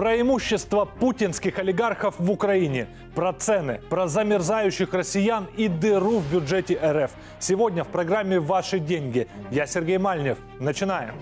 Про имущество путинских олигархов в Украине, про цены, про замерзающих россиян и дыру в бюджете РФ. Сегодня в программе «Ваши деньги». Я Сергей Мальнев. Начинаем.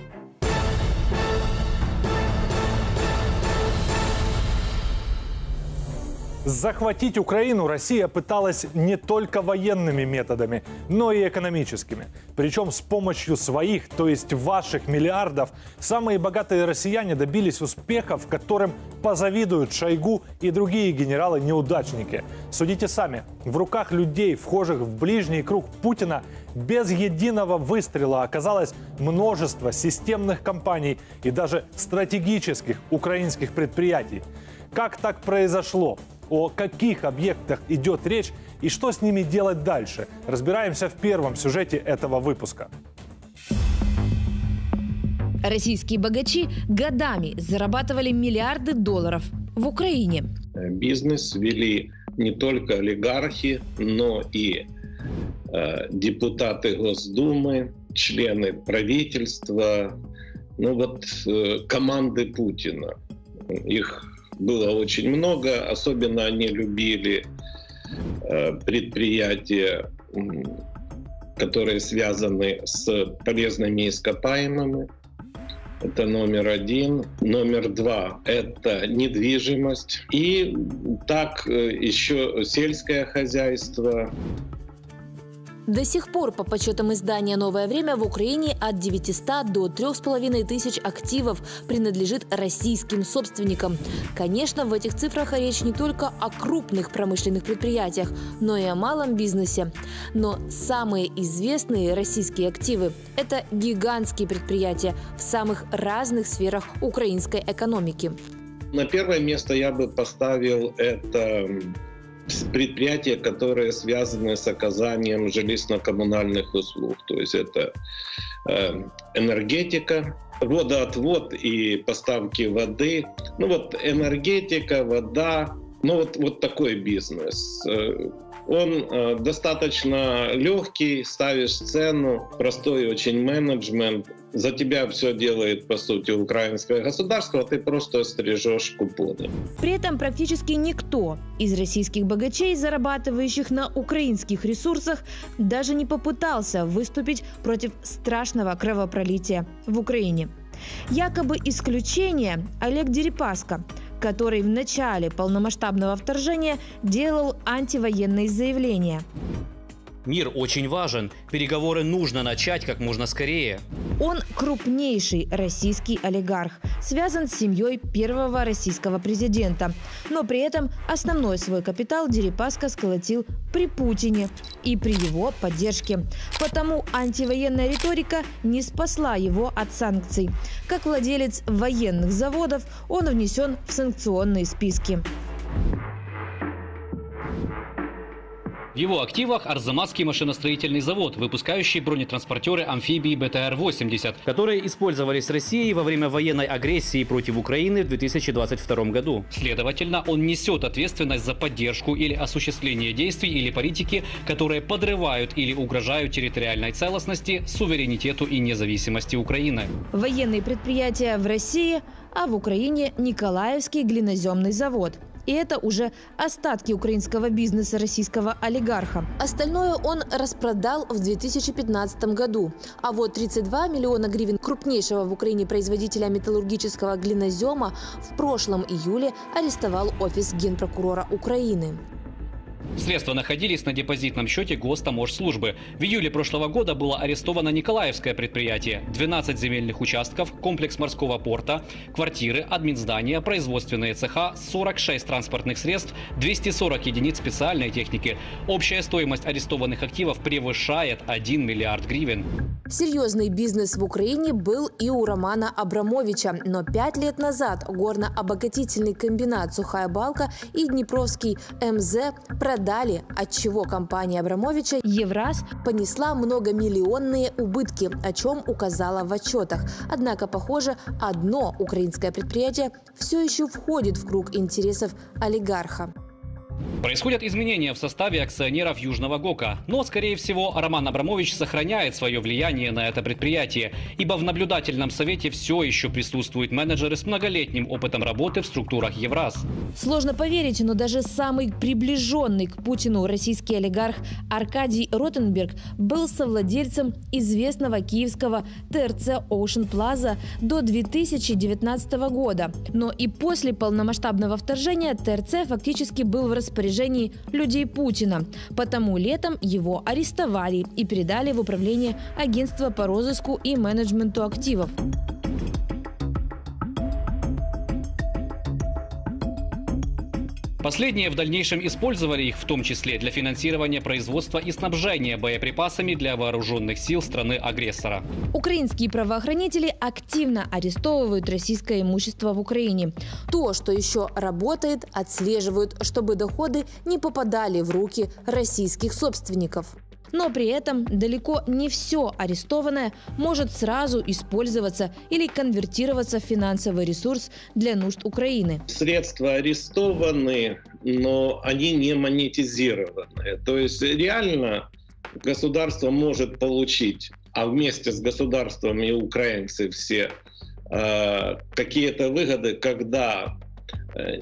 Захватить Украину Россия пыталась не только военными методами, но и экономическими. Причем с помощью своих, то есть ваших миллиардов, самые богатые россияне добились успехов, которым позавидуют Шойгу и другие генералы-неудачники. Судите сами, в руках людей, вхожих в ближний круг Путина, без единого выстрела оказалось множество системных компаний и даже стратегических украинских предприятий. Как так произошло? О каких объектах идет речь и что с ними делать дальше, разбираемся в первом сюжете этого выпуска. Российские богачи годами зарабатывали миллиарды долларов в Украине. Бизнес вели не только олигархи, но и депутаты Госдумы, члены правительства, команды Путина. Их было очень много, особенно они любили предприятия, которые связаны с полезными ископаемыми. Это номер один. Номер два — это недвижимость. И так еще сельское хозяйство. До сих пор, по подсчетам издания «Новое время», в Украине от 900 до 3500 активов принадлежит российским собственникам. Конечно, в этих цифрах речь не только о крупных промышленных предприятиях, но и о малом бизнесе. Но самые известные российские активы – это гигантские предприятия в самых разных сферах украинской экономики. На первое место я бы поставил это предприятия, которые связаны с оказанием жилищно-коммунальных услуг. То есть это энергетика, водоотвод и поставки воды. Энергетика, вода, такой бизнес. Он достаточно легкий, ставишь цену, простой очень менеджмент. За тебя все делает, по сути, украинское государство, а ты просто стрижешь купоны. При этом практически никто из российских богачей, зарабатывающих на украинских ресурсах, даже не попытался выступить против страшного кровопролития в Украине. Якобы исключение — Олег Дерипаска, который в начале полномасштабного вторжения делал антивоенные заявления. Мир очень важен. Переговоры нужно начать как можно скорее. Он крупнейший российский олигарх, связан с семьей первого российского президента. Но при этом основной свой капитал Дерипаска сколотил при Путине и при его поддержке. Потому антивоенная риторика не спасла его от санкций. Как владелец военных заводов, он внесен в санкционные списки. В его активах Арзамасский машиностроительный завод, выпускающий бронетранспортеры амфибии БТР-80, которые использовались Россией во время военной агрессии против Украины в 2022 году. Следовательно, он несет ответственность за поддержку или осуществление действий или политики, которые подрывают или угрожают территориальной целостности, суверенитету и независимости Украины. Военные предприятия в России, а в Украине Николаевский глиноземный завод. И это уже остатки украинского бизнеса российского олигарха. Остальное он распродал в 2015 году. А вот 32 миллиона гривен крупнейшего в Украине производителя металлургического глинозема в прошлом июле арестовал офис генпрокурора Украины. Средства находились на депозитном счете Гостаможслужбы. В июле прошлого года было арестовано Николаевское предприятие, 12 земельных участков, комплекс морского порта, квартиры, админздания, производственные цеха, 46 транспортных средств, 240 единиц специальной техники. Общая стоимость арестованных активов превышает 1 миллиард гривен. Серьезный бизнес в Украине был и у Романа Абрамовича. Но 5 лет назад горно-обогатительный комбинат «Сухая Балка» и Днепровский МЗ продали, отчего компания Абрамовича «Евраз» понесла многомиллионные убытки, о чем указала в отчетах. Однако, похоже, одно украинское предприятие все еще входит в круг интересов олигарха. Происходят изменения в составе акционеров Южного ГОКа. Но, скорее всего, Роман Абрамович сохраняет свое влияние на это предприятие, ибо в наблюдательном совете все еще присутствуют менеджеры с многолетним опытом работы в структурах Евраз. Сложно поверить, но даже самый приближенный к Путину российский олигарх Аркадий Ротенберг был совладельцем известного киевского ТРЦ «Ocean Plaza» до 2019 года. Но и после полномасштабного вторжения ТРЦ фактически был в распоряжении людей Путина. Потому летом его арестовали и передали в управление агентства по розыску и менеджменту активов. Последние в дальнейшем использовали их в том числе для финансирования производства и снабжения боеприпасами для вооруженных сил страны-агрессора. Украинские правоохранители активно арестовывают российское имущество в Украине. То, что еще работает, отслеживают, чтобы доходы не попадали в руки российских собственников. Но при этом далеко не все арестованное может сразу использоваться или конвертироваться в финансовый ресурс для нужд Украины. Средства арестованы, но они не монетизированы. То есть реально государство может получить, а вместе с государством и украинцы все, какие-то выгоды, когда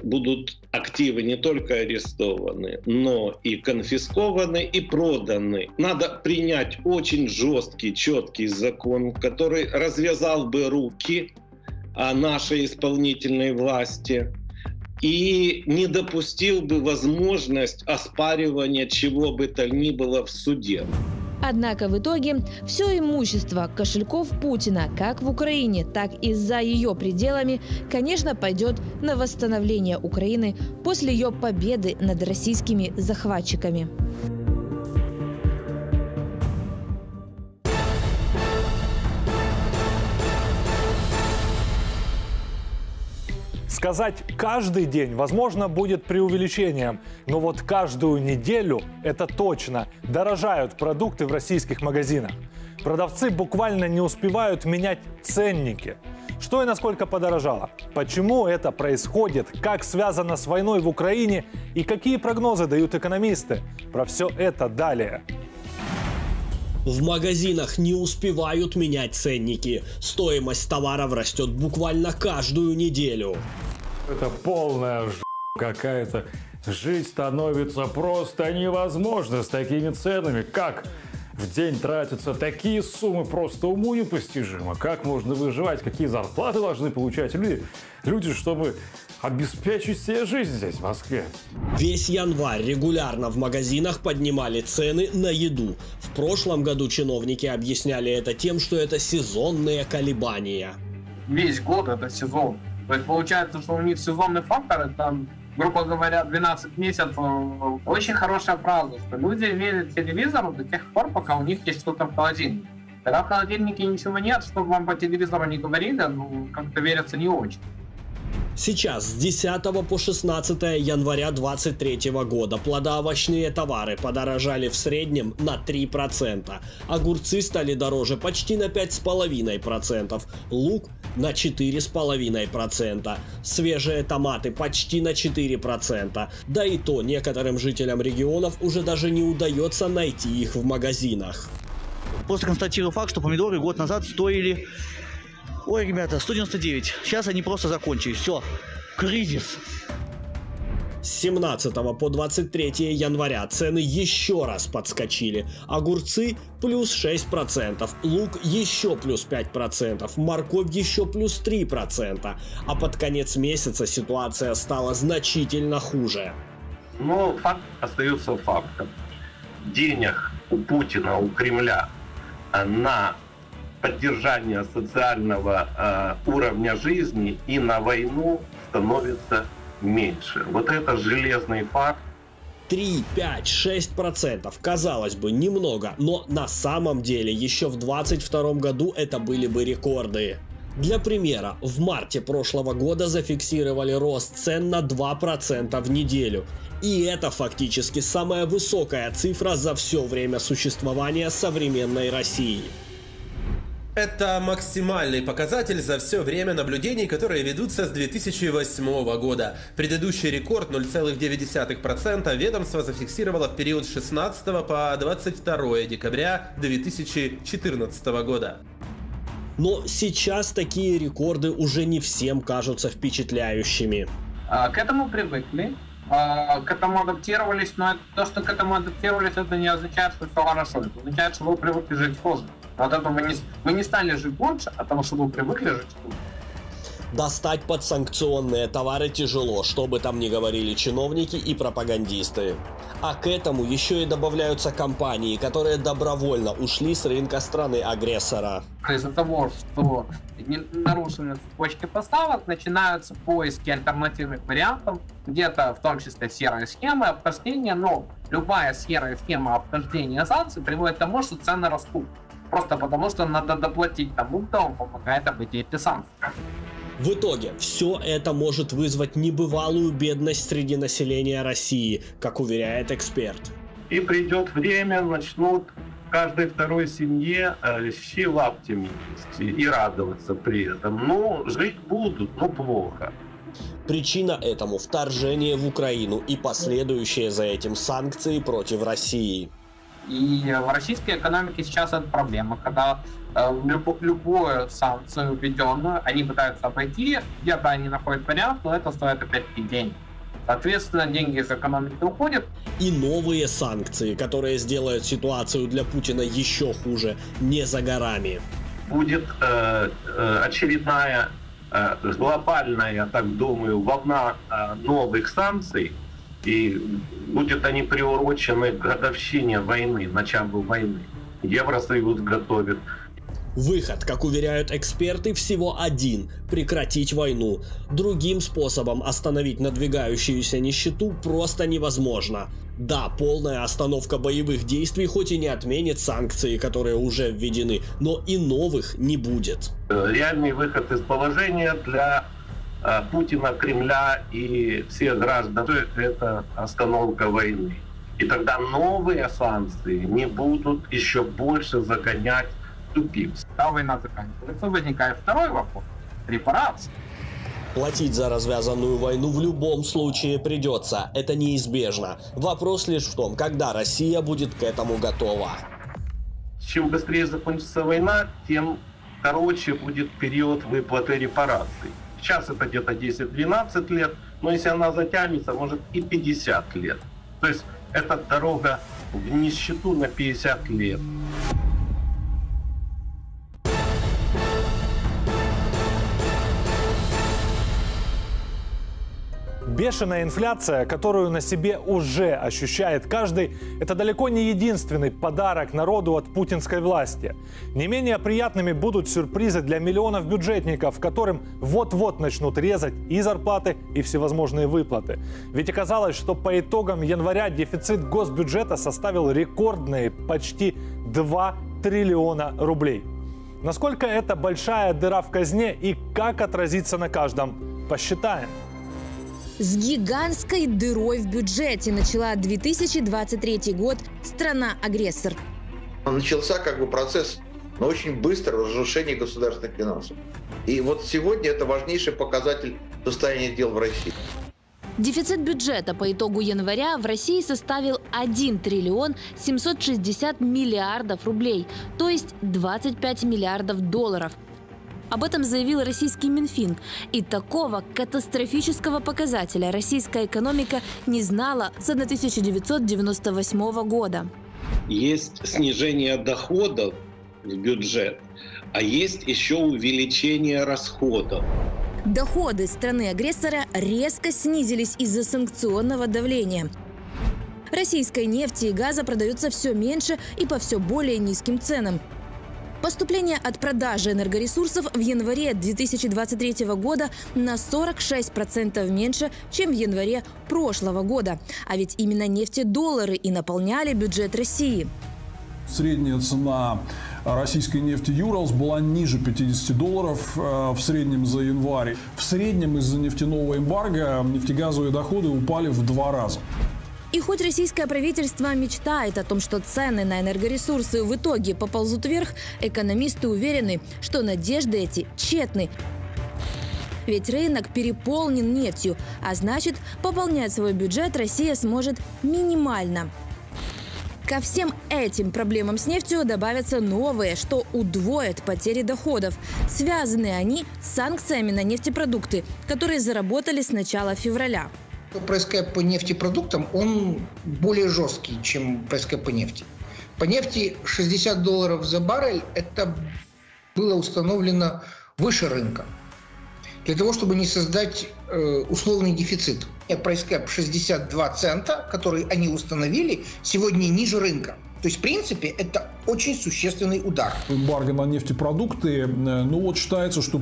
будут активы не только арестованы, но и конфискованы и проданы. Надо принять очень жесткий, четкий закон, который развязал бы руки нашей исполнительной власти и не допустил бы возможность оспаривания чего бы то ни было в суде. Однако в итоге все имущество кошельков Путина как в Украине, так и за ее пределами, конечно, пойдет на восстановление Украины после ее победы над российскими захватчиками. Сказать «каждый день», возможно, будет преувеличением, но вот каждую неделю, это точно, дорожают продукты в российских магазинах. Продавцы буквально не успевают менять ценники. Что и насколько подорожало? Почему это происходит? Как связано с войной в Украине? И какие прогнозы дают экономисты? Про все это далее. В магазинах не успевают менять ценники. Стоимость товаров растет буквально каждую неделю. Это полная ж*** какая-то. Жить становится просто невозможно с такими ценами. Как в день тратятся такие суммы, просто уму непостижимо. Как можно выживать, какие зарплаты должны получать люди, чтобы обеспечить себе жизнь здесь, в Москве. Весь январь регулярно в магазинах поднимали цены на еду. В прошлом году чиновники объясняли это тем, что это сезонные колебания. Весь год это сезон. То есть получается, что у них сезонный фактор, там, грубо говоря, 12 месяцев. Очень хорошая фраза, что люди верят телевизору до тех пор, пока у них есть что-то в холодильнике. Когда в холодильнике ничего нет, что вам по телевизору не говорили, ну, как-то верится не очень. Сейчас с 10 по 16 января 2023 года плодоовощные товары подорожали в среднем на 3%. Огурцы стали дороже почти на 5,5%, лук на 4,5%, свежие томаты почти на 4%. Да и то некоторым жителям регионов уже даже не удается найти их в магазинах. Просто констатирую факт, что помидоры год назад стоили... Ой, ребята, 199. Сейчас они просто закончились. Все. Кризис. С 17 по 23 января цены еще раз подскочили. Огурцы плюс 6%, лук еще плюс 5%, морковь еще плюс 3%. А под конец месяца ситуация стала значительно хуже. Но факт остается фактом. Денег у Путина, у Кремля на поддержание социального уровня жизни и на войну становится меньше. Вот это железный факт. 3, 5, 6%. Казалось бы, немного, но на самом деле еще в 2022 году это были бы рекорды. Для примера, в марте прошлого года зафиксировали рост цен на 2% в неделю. И это фактически самая высокая цифра за все время существования современной России. Это максимальный показатель за все время наблюдений, которые ведутся с 2008 года. Предыдущий рекорд 0,9% ведомство зафиксировало в период с 16 по 22 декабря 2014 года. Но сейчас такие рекорды уже не всем кажутся впечатляющими. К этому привыкли, к этому адаптировались, но то, что к этому адаптировались, это не означает, что все хорошо. Это означает, что вы привыкли жить сложно. От этого мы не стали жить лучше, а того, что вы привыкли жить лучше. Достать подсанкционные товары тяжело, что бы там ни говорили чиновники и пропагандисты. А к этому еще и добавляются компании, которые добровольно ушли с рынка страны-агрессора. Из-за того, что нарушены цепочки поставок, начинаются поиски альтернативных вариантов, где-то в том числе серые схемы обхождения, но любая серая схема обхождения санкций приводит к тому, что цены растут. Просто потому, что надо доплатить тому, кто вам помогает обойти эти санкции. В итоге, все это может вызвать небывалую бедность среди населения России, как уверяет эксперт. И придет время, начнут каждой второй семье щи лапти мести и радоваться при этом. Ну, жить будут, но плохо. Причина этому – вторжение в Украину и последующие за этим санкции против России. И в российской экономике сейчас это проблема, когда любую санкцию введенную они пытаются обойти, где-то они находят вариант, но это стоит опять-таки денег. Соответственно, деньги из экономики уходят. И новые санкции, которые сделают ситуацию для Путина еще хуже, не за горами. Будет очередная глобальная, я так думаю, волна новых санкций. И будут они приурочены к годовщине войны, началу войны. Евросоюз готовит. Выход, как уверяют эксперты, всего один – прекратить войну. Другим способом остановить надвигающуюся нищету просто невозможно. Да, полная остановка боевых действий хоть и не отменит санкции, которые уже введены, но и новых не будет. Реальный выход из положения для Путина, Кремля и всех граждан – это остановка войны. И тогда новые санкции не будут еще больше загонять тупик. Когда война заканчивается, возникает второй вопрос – репарации. Платить за развязанную войну в любом случае придется. Это неизбежно. Вопрос лишь в том, когда Россия будет к этому готова. Чем быстрее закончится война, тем короче будет период выплаты репараций. Сейчас это где-то 10-12 лет, но если она затянется, может и 50 лет. То есть это дорога в нищету на 50 лет. Бешеная инфляция, которую на себе уже ощущает каждый, это далеко не единственный подарок народу от путинской власти. Не менее приятными будут сюрпризы для миллионов бюджетников, которым вот-вот начнут резать и зарплаты, и всевозможные выплаты. Ведь оказалось, что по итогам января дефицит госбюджета составил рекордные почти 2 триллиона рублей. Насколько это большая дыра в казне и как отразится на каждом, посчитаем. С гигантской дырой в бюджете начала 2023 год страна-агрессор. Начался процесс, но очень быстро разрушения государственных финансов. И вот сегодня это важнейший показатель состояния дел в России. Дефицит бюджета по итогу января в России составил 1 триллион 760 миллиардов рублей, то есть 25 миллиардов долларов. Об этом заявил российский Минфин. И такого катастрофического показателя российская экономика не знала с 1998 года. Есть снижение доходов в бюджет, а есть еще увеличение расходов. Доходы страны-агрессора резко снизились из-за санкционного давления. Российской нефти и газа продается все меньше и по все более низким ценам. Поступление от продажи энергоресурсов в январе 2023 года на 46% меньше, чем в январе прошлого года. А ведь именно нефтедоллары и наполняли бюджет России. Средняя цена российской нефти «Юралс» была ниже 50 долларов в среднем за январь. В среднем из-за нефтяного эмбарго нефтегазовые доходы упали в 2 раза. И хоть российское правительство мечтает о том, что цены на энергоресурсы в итоге поползут вверх, экономисты уверены, что надежды эти тщетны. Ведь рынок переполнен нефтью, а значит, пополнять свой бюджет Россия сможет минимально. Ко всем этим проблемам с нефтью добавятся новые, что удвоит потери доходов. Связаны они с санкциями на нефтепродукты, которые заработали с начала февраля. ПСК по нефтепродуктам, он более жесткий, чем ПСК по нефти. По нефти $60 за баррель – это было установлено выше рынка. Для того, чтобы не создать условный дефицит. Прайс-кэп 62 цента, который они установили, сегодня ниже рынка. То есть, в принципе, это очень существенный удар. Эмбарго на нефтепродукты, ну вот считается, что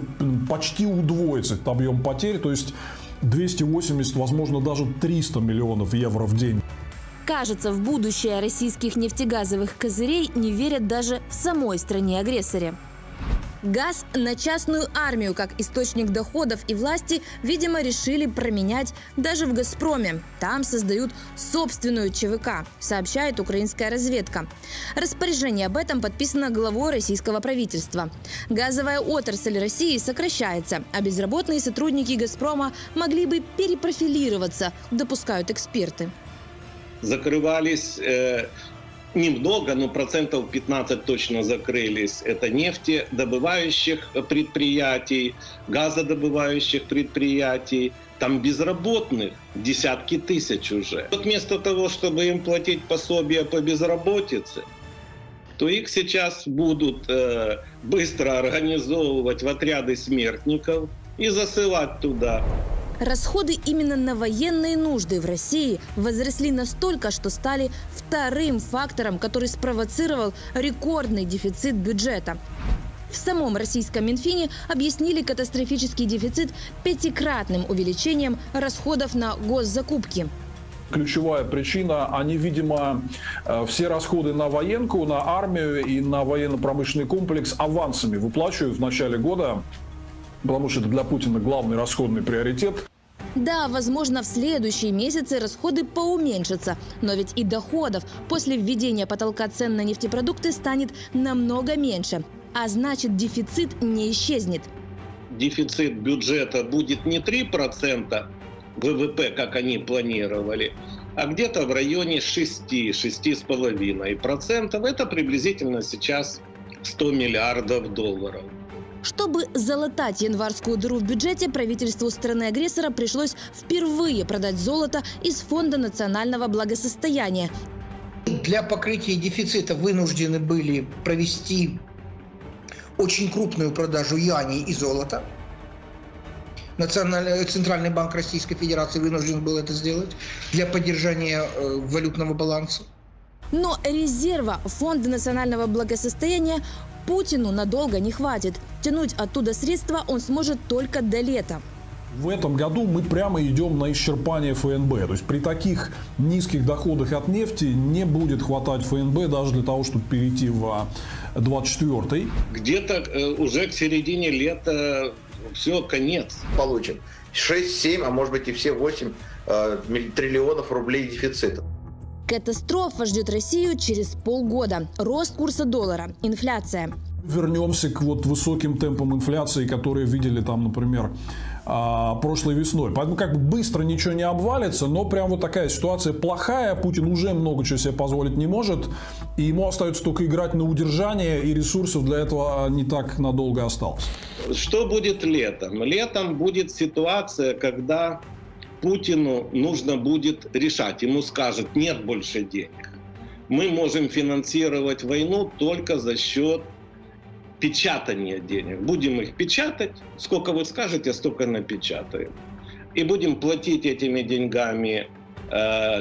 почти удвоится этот объем потерь, то есть 280, возможно, даже 300 миллионов евро в день. Кажется, в будущее российских нефтегазовых козырей не верят даже в самой стране-агрессоре. Газ на частную армию как источник доходов и власти, видимо, решили променять даже в «Газпроме». Там создают собственную ЧВК, сообщает украинская разведка. Распоряжение об этом подписано главой российского правительства. Газовая отрасль России сокращается, а безработные сотрудники «Газпрома» могли бы перепрофилироваться, допускают эксперты. Закрывались... немного, но процентов 15 точно закрылись. Это нефтедобывающих предприятий, газодобывающих предприятий. Там безработных десятки тысяч уже. Вот вместо того, чтобы им платить пособия по безработице, то их сейчас будут быстро организовывать в отряды смертников и засылать туда. Расходы именно на военные нужды в России возросли настолько, что стали вторым фактором, который спровоцировал рекордный дефицит бюджета. В самом российском Минфине объяснили катастрофический дефицит пятикратным увеличением расходов на госзакупки. Ключевая причина, они, видимо, все расходы на военку, на армию и на военно-промышленный комплекс авансами выплачивают в начале года. Потому что это для Путина главный расходный приоритет. Да, возможно, в следующие месяцы расходы поуменьшатся. Но ведь и доходов после введения потолка цен на нефтепродукты станет намного меньше. А значит, дефицит не исчезнет. Дефицит бюджета будет не 3% ВВП, как они планировали, а где-то в районе 6-6,5%. Это приблизительно сейчас 100 миллиардов долларов. Чтобы залатать январскую дыру в бюджете, правительству страны-агрессора пришлось впервые продать золото из Фонда национального благосостояния. Для покрытия дефицита вынуждены были провести очень крупную продажу юаней и золота. Центральный банк Российской Федерации вынужден был это сделать для поддержания валютного баланса. Но резерва Фонда национального благосостояния Путину надолго не хватит. Тянуть оттуда средства он сможет только до лета. В этом году мы прямо идем на исчерпание ФНБ. То есть при таких низких доходах от нефти не будет хватать ФНБ даже для того, чтобы перейти в 24-й. Где-то уже к середине лета все, конец. Получим 6-7, а может быть и все 8 триллионов рублей дефицита. Катастрофа ждет Россию через полгода. Рост курса доллара, инфляция. Вернемся к вот высоким темпам инфляции, которые видели там, например, прошлой весной. Поэтому как бы быстро ничего не обвалится, но прям вот такая ситуация плохая. Путин уже много чего себе позволить не может. И ему остается только играть на удержание, и ресурсов для этого не так надолго осталось. Что будет летом? Летом будет ситуация, когда... Путину нужно будет решать. Ему скажут, нет больше денег. Мы можем финансировать войну только за счет печатания денег. Будем их печатать. Сколько вы скажете, столько напечатаем. И будем платить этими деньгами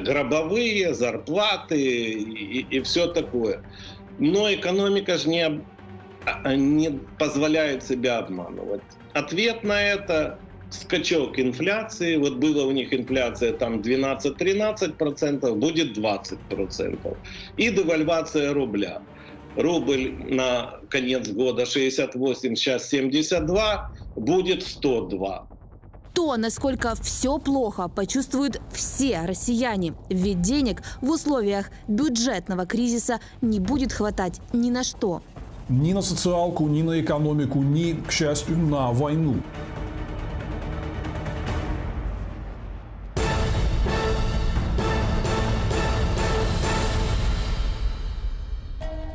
гробовые, зарплаты и все такое. Но экономика же не позволяет себя обманывать. Ответ на это... скачок инфляции, вот была у них инфляция там 12-13%, будет 20%. И девальвация рубля. Рубль на конец года 68, сейчас 72, будет 102. То, насколько все плохо, почувствуют все россияне. Ведь денег в условиях бюджетного кризиса не будет хватать ни на что. Ни на социалку, ни на экономику, ни, к счастью, на войну.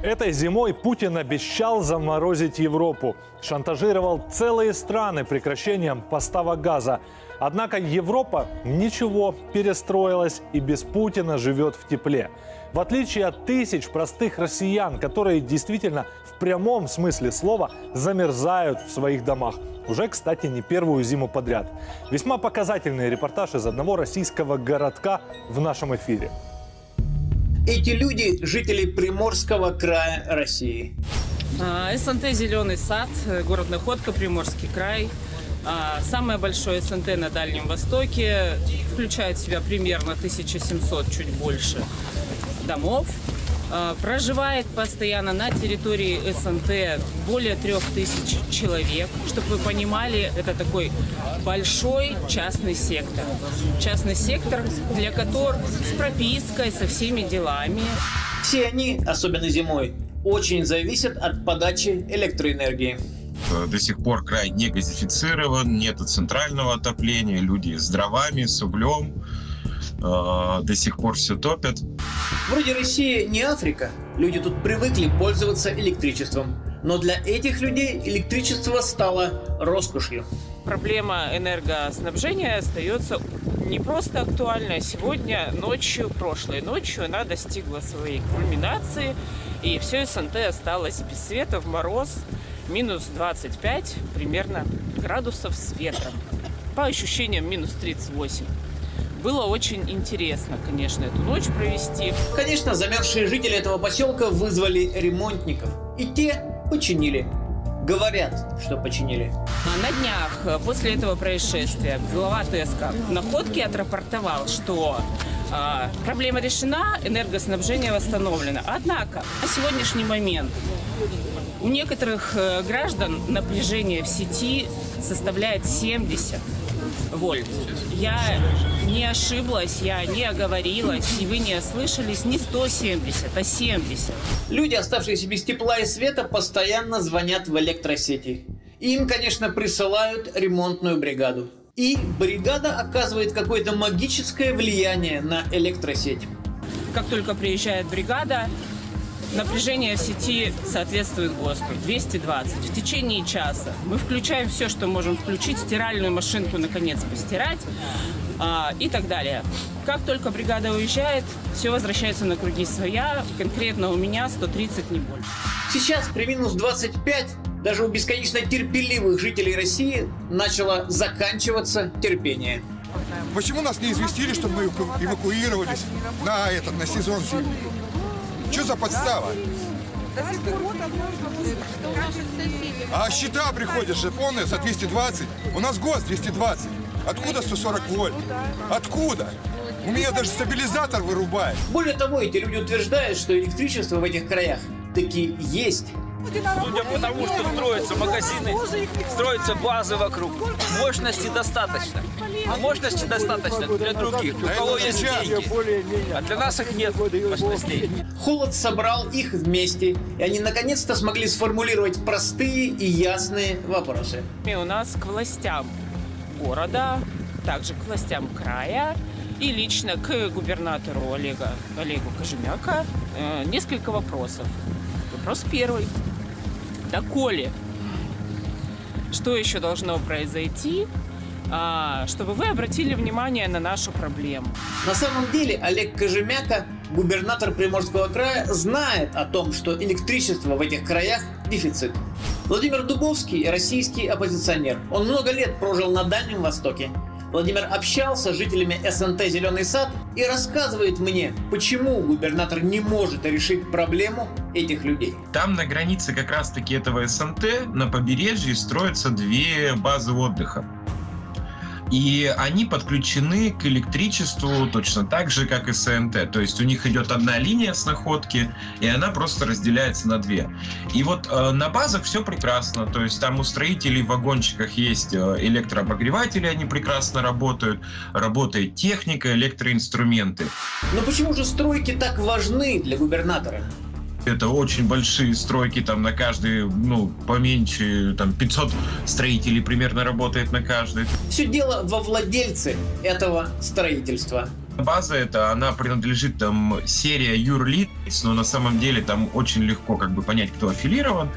Этой зимой Путин обещал заморозить Европу. Шантажировал целые страны прекращением поставок газа. Однако Европа ничего, перестроилась и без Путина живет в тепле. В отличие от тысяч простых россиян, которые действительно в прямом смысле слова замерзают в своих домах. Уже, кстати, не первую зиму подряд. Весьма показательный репортаж из одного российского городка в нашем эфире. Эти люди – жители Приморского края России. СНТ «Зеленый сад», город Находка, Приморский край. Самое большое СНТ на Дальнем Востоке. Включает в себя примерно 1700, чуть больше, домов. Проживает постоянно на территории СНТ более 3000 человек. Чтобы вы понимали, это такой большой частный сектор. Частный сектор, для которого с пропиской, со всеми делами. Все они, особенно зимой, очень зависят от подачи электроэнергии. До сих пор край не газифицирован, нет центрального отопления, люди с дровами, с углем. До сих пор все топят. Вроде Россия не Африка. Люди тут привыкли пользоваться электричеством. Но для этих людей электричество стало роскошью. Проблема энергоснабжения остается не просто актуальной. Сегодня ночью, прошлой ночью, она достигла своей кульминации. И все СНТ осталось без света в мороз. Минус 25 примерно градусов с ветром. По ощущениям минус 38. Было очень интересно, конечно, эту ночь провести. Конечно, замерзшие жители этого поселка вызвали ремонтников. И те починили. Говорят, что починили. На днях после этого происшествия глава ТЭСКа Находки отрапортовал, что проблема решена, энергоснабжение восстановлено. Однако на сегодняшний момент у некоторых граждан напряжение в сети составляет 70 вольт. Я не ошиблась, я не оговорилась, и вы не ослышались, не 170, а 70. Люди, оставшиеся без тепла и света, постоянно звонят в электросети. Им, конечно, присылают ремонтную бригаду. И бригада оказывает какое-то магическое влияние на электросеть. Как только приезжает бригада, напряжение в сети соответствует ГОСТу 220. В течение часа мы включаем все, что можем включить, стиральную машинку, наконец, постирать и так далее. Как только бригада уезжает, все возвращается на круги своя. Конкретно у меня 130, не больше. Сейчас при минус 25 даже у бесконечно терпеливых жителей России начало заканчиваться терпение. Почему нас не известили, чтобы мы эвакуировались на сезон зимний? Что за подстава? А счета приходят же полные за 220. У нас ГОСТ 220. Откуда 140 вольт? Откуда? У меня даже стабилизатор вырубает. Более того, эти люди утверждают, что электричество в этих краях таки есть. Судя по тому, что строятся магазины, строятся базы вокруг, мощности достаточно. Мощности достаточно для других, у кого есть деньги, а для нас их нет мощностей. Холод собрал их вместе, и они наконец-то смогли сформулировать простые и ясные вопросы. И у нас к властям города, также к властям края и лично к губернатору Олегу Кожемяка несколько вопросов. Вопрос первый. Доколе? Что еще должно произойти, чтобы вы обратили внимание на нашу проблему? На самом деле Олег Кожемяка, губернатор Приморского края, знает о том, что электричество в этих краях – дефицит. Владимир Дубовский – российский оппозиционер. Он много лет прожил на Дальнем Востоке. Владимир общался с жителями СНТ «Зеленый сад» и рассказывает мне, почему губернатор не может решить проблему этих людей. Там на границе как раз-таки этого СНТ на побережье строятся две базы отдыха. И они подключены к электричеству точно так же, как и СМТ. То есть у них идет одна линия с находки, и она просто разделяется на две. И вот на базах все прекрасно. То есть там у строителей в вагончиках есть электрообогреватели, они прекрасно работают. Работает техника, электроинструменты. Но почему же стройки так важны для губернатора? Это очень большие стройки, там на каждой, поменьше, там 500 строителей примерно работает на каждой. Все дело во владельце этого строительства. База эта, она принадлежит там серия юрлиц, но на самом деле там очень легко понять, кто аффилирован.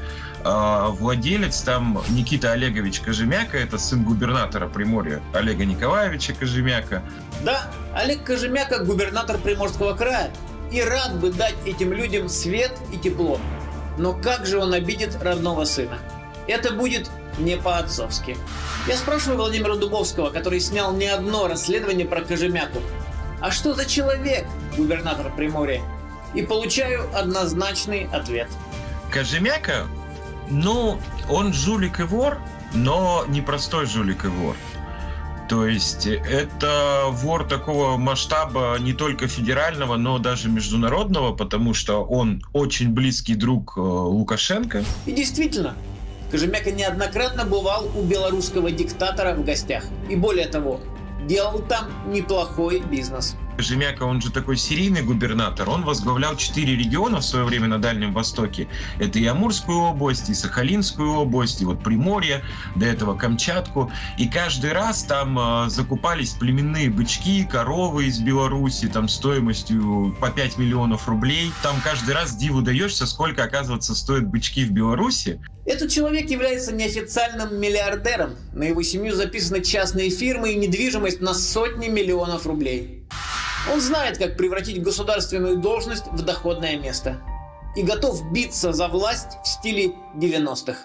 Владелец там Никита Олегович Кожемяка, это сын губернатора Приморья Олега Николаевича Кожемяка. Да, Олег Кожемяка, губернатор Приморского края. И рад бы дать этим людям свет и тепло. Но как же он обидит родного сына? Это будет не по-отцовски. Я спрашиваю Владимира Дубовского, который снял не одно расследование про Кожемяку. А что за человек губернатор Приморья? И получаю однозначный ответ. Кожемяка? Он жулик и вор, но непростой жулик и вор. То есть это вор такого масштаба не только федерального, но даже международного, потому что он очень близкий друг Лукашенко. И действительно, Кожемяка неоднократно бывал у белорусского диктатора в гостях. И более того, делал там неплохой бизнес. Кожемяка, он же такой серийный губернатор, он возглавлял 4 региона в свое время на Дальнем Востоке. Это и Амурскую область, и Сахалинскую область, и вот Приморье, до этого Камчатку. И каждый раз там закупались племенные бычки, коровы из Беларуси, там стоимостью по 5 миллионов рублей. Там каждый раз диву даешься, сколько, оказывается, стоят бычки в Беларуси. Этот человек является неофициальным миллиардером. На его семью записаны частные фирмы и недвижимость на сотни миллионов рублей. Он знает, как превратить государственную должность в доходное место. И готов биться за власть в стиле 90-х.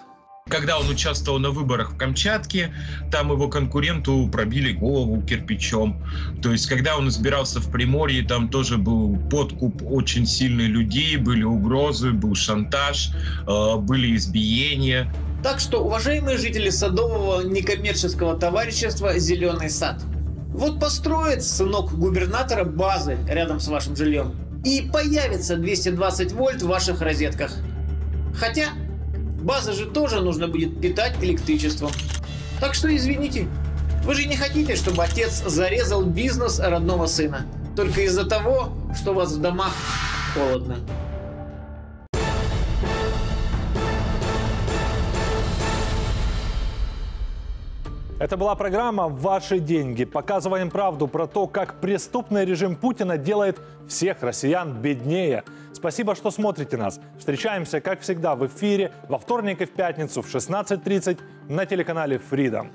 Когда он участвовал на выборах в Камчатке, там его конкуренту пробили голову кирпичом. То есть, когда он избирался в Приморье, там тоже был подкуп очень сильных людей, были угрозы, был шантаж, были избиения. Так что, уважаемые жители садового некоммерческого товарищества «Зеленый сад», вот построит сынок губернатора базы рядом с вашим жильем, и появится 220 вольт в ваших розетках. Хотя базы же тоже нужно будет питать электричеством. Так что извините, вы же не хотите, чтобы отец зарезал бизнес родного сына только из-за того, что у вас в домах холодно. Это была программа «Ваши деньги». Показываем правду про то, как преступный режим Путина делает всех россиян беднее. Спасибо, что смотрите нас. Встречаемся, как всегда, в эфире во вторник и в пятницу в 16:30 на телеканале Freedom.